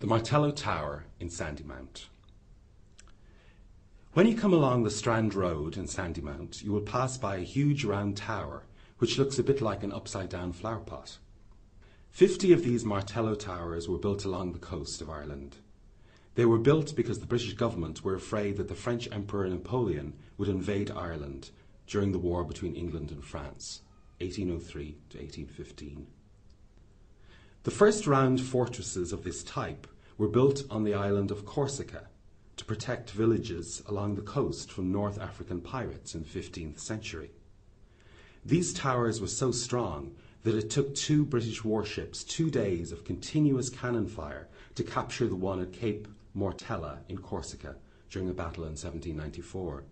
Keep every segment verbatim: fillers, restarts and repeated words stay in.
The Martello Tower in Sandymount. When you come along the Strand Road in Sandymount, you will pass by a huge round tower, which looks a bit like an upside-down flower pot. Fifty of these Martello Towers were built along the coast of Ireland. They were built because the British government were afraid that the French Emperor Napoleon would invade Ireland during the war between England and France, eighteen oh three to eighteen fifteen. The first round fortresses of this type were built on the island of Corsica to protect villages along the coast from North African pirates in the fifteenth century. These towers were so strong that it took two British warships two days of continuous cannon fire to capture the one at Cape Mortella in Corsica during a battle in seventeen ninety-four.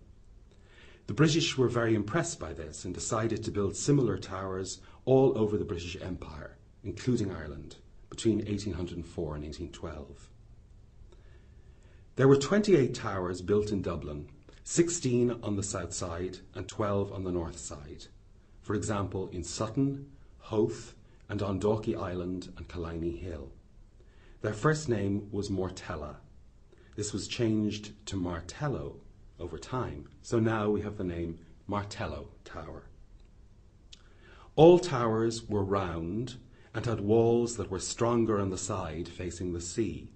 The British were very impressed by this and decided to build similar towers all over the British Empire, including Ireland, between eighteen oh four and eighteen twelve. There were twenty-eight towers built in Dublin, sixteen on the south side and twelve on the north side, for example in Sutton, Howth, and on Dalkey Island and Killiney Hill. Their first name was Mortella. This was changed to Martello over time, so now we have the name Martello Tower. All towers were round and had walls that were stronger on the side facing the sea.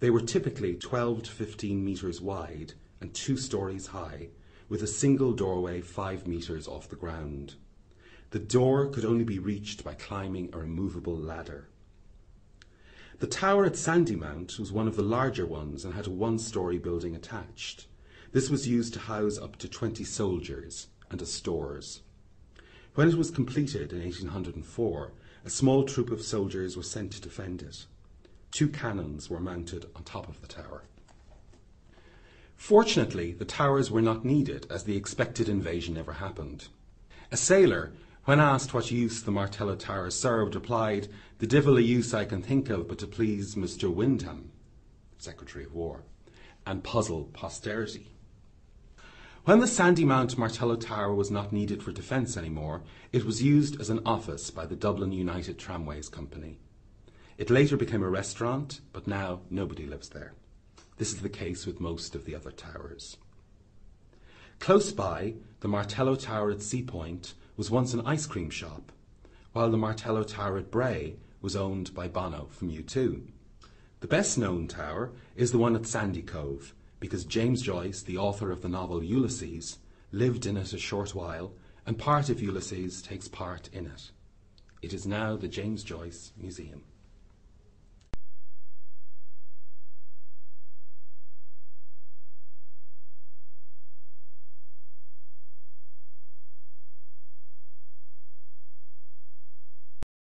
They were typically twelve to fifteen metres wide and two stories high, with a single doorway five metres off the ground. The door could only be reached by climbing a removable ladder. The tower at Sandymount was one of the larger ones and had a one-storey building attached. This was used to house up to twenty soldiers and as stores. When it was completed in eighteen oh four, a small troop of soldiers were sent to defend it. Two cannons were mounted on top of the tower. Fortunately, the towers were not needed, as the expected invasion never happened. A sailor, when asked what use the Martello Tower served, replied, "The divil a use I can think of but to please Mister Windham," Secretary of War, "and puzzle posterity." When the Sandymount Martello Tower was not needed for defence anymore, it was used as an office by the Dublin United Tramways Company. It later became a restaurant, but now nobody lives there. This is the case with most of the other towers. Close by, the Martello Tower at Seapoint was once an ice cream shop, while the Martello Tower at Bray was owned by Bono from U two. The best known tower is the one at Sandy Cove, because James Joyce, the author of the novel Ulysses, lived in it a short while, and part of Ulysses takes part in it. It is now the James Joyce Museum.